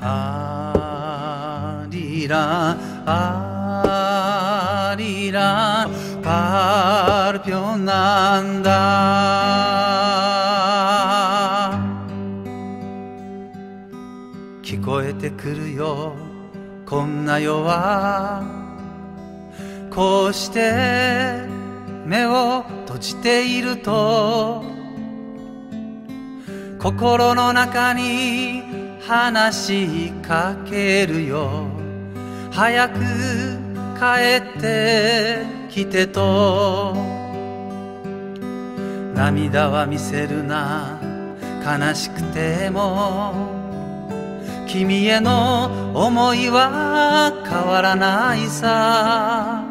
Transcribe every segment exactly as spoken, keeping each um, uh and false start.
アリラアリラパルピョナンダ、聞こえてくるよこんな夜は、こうして目を閉じていると心の中に話しかけるよ、早く帰ってきてと。涙は見せるな悲しくても、君への思いは変わらないさ。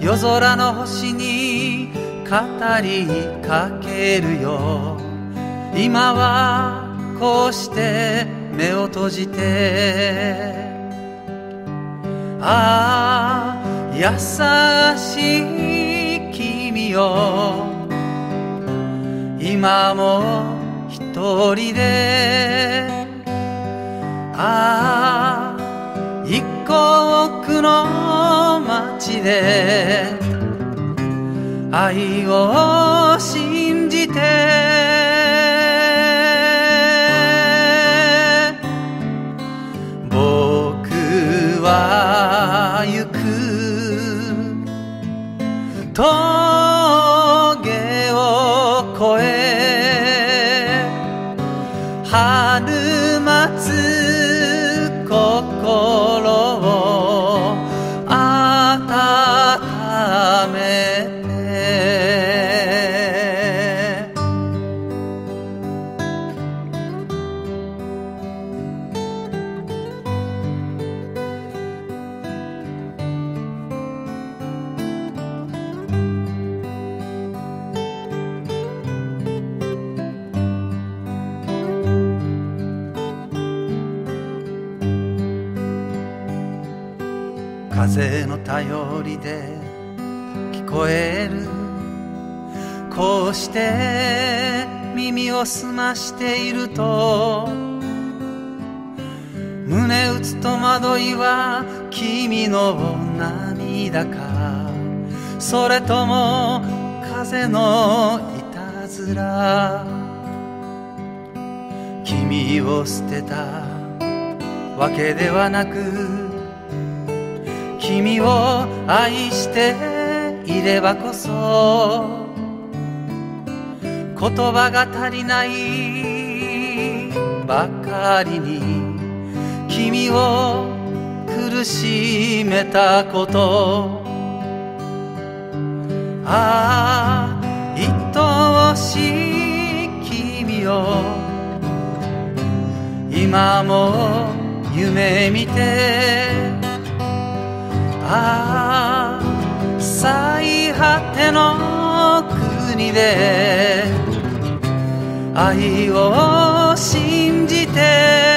夜空の星に語りかけるよ、今はこうして目を閉じて。ああ優しい君よ、今も一人で。ああ異国の街で愛を信じて。峠を越え春待つ心を温めて。風の便りで聞こえる、こうして耳を澄ましていると胸打つ戸惑いは君の涙か、それとも風のいたずら。君を捨てたわけではなく、君を愛していればこそ言葉が足りないばかりに君を苦しめたこと。ああ愛おしい君よ、今も夢見て。ああ最果ての国で愛を信じて。